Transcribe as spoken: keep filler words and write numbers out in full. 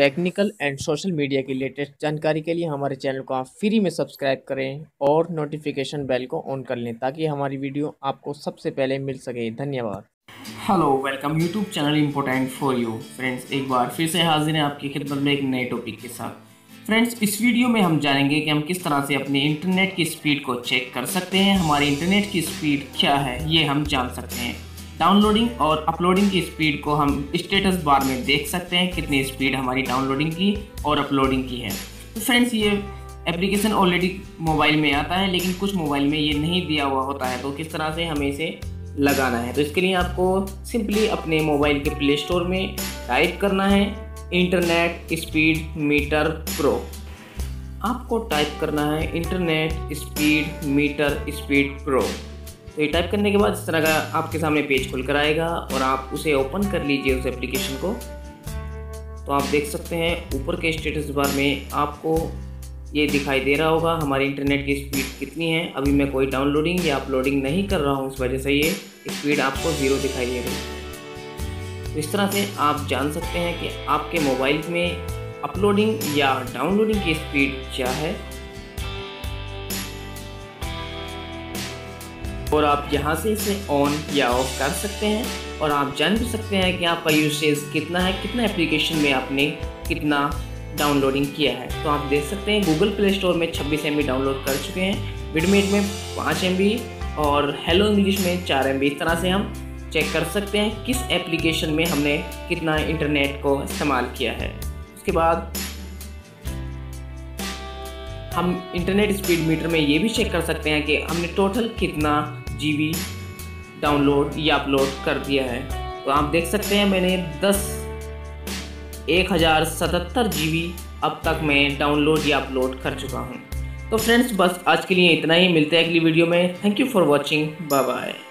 Technical and social media की latest जानकारी के लिए हमारे चैनल को आप फ्री में सब्सक्राइब करें और नोटिफिकेशन बेल को ऑन कर लें ताकि हमारी वीडियो आपको सबसे पहले मिल सके। धन्यवाद। Hello, welcome YouTube channel important for you. Friends, एक बार फिर से हाजिर हैं आपकी खिदमत में एक नए टॉपिक के साथ। फ्रेंड्स, इस वीडियो में हम जानेंगे कि हम किस तरह से अपने इंटरनेट की स्पीड को चेक कर सकते हैं। हमारी इंटरनेट की स्पीड क्या है ये हम जान सकते हैं। डाउनलोडिंग और अपलोडिंग की स्पीड को हम स्टेटस बार में देख सकते हैं कितनी स्पीड हमारी डाउनलोडिंग की और अपलोडिंग की है। तो फ्रेंड्स, ये एप्लीकेशन ऑलरेडी मोबाइल में आता है लेकिन कुछ मोबाइल में ये नहीं दिया हुआ होता है, तो किस तरह से हमें इसे लगाना है। तो इसके लिए आपको सिंपली अपने मोबाइल के प्ले स्टोर में टाइप करना है इंटरनेट स्पीड मीटर प्रो। आपको टाइप करना है internet speed meter speed pro. तो ये टाइप करने के बाद इस तरह का आपके सामने पेज खुल कर आएगा और आप उसे ओपन कर लीजिए उस एप्लीकेशन को। तो आप देख सकते हैं ऊपर के स्टेटस बार में आपको ये दिखाई दे रहा होगा हमारी इंटरनेट की स्पीड कितनी है। अभी मैं कोई डाउनलोडिंग या अपलोडिंग नहीं कर रहा हूँ, उस वजह से ये स्पीड आपको ज़ीरो दिखाई दे रही है। तो इस तरह से आप जान सकते हैं कि आपके मोबाइल में अपलोडिंग या डाउनलोडिंग की स्पीड क्या है। और आप यहाँ से इसे ऑन या ऑफ कर सकते हैं और आप जान भी सकते हैं कि आपका यूसेज कितना है, कितना एप्लीकेशन में आपने कितना डाउनलोडिंग किया है। तो आप देख सकते हैं गूगल प्ले स्टोर में छब्बीस एम बी डाउनलोड कर चुके हैं, विडमेट में पाँच एम बी और हेलो इंग्लिश में चार एम बी। इस तरह से हम चेक कर सकते हैं किस एप्लीकेशन में हमने कितना इंटरनेट को इस्तेमाल किया है। उसके बाद हम इंटरनेट स्पीड मीटर में ये भी चेक कर सकते हैं कि हमने टोटल कितना जीबी डाउनलोड या अपलोड कर दिया है। तो आप देख सकते हैं मैंने दस एक हज़ार सतहत्तर जी बी अब तक मैं डाउनलोड या अपलोड कर चुका हूँ। तो फ्रेंड्स, बस आज के लिए इतना ही। मिलते हैं अगली वीडियो में। Thank you for watching. Bye bye.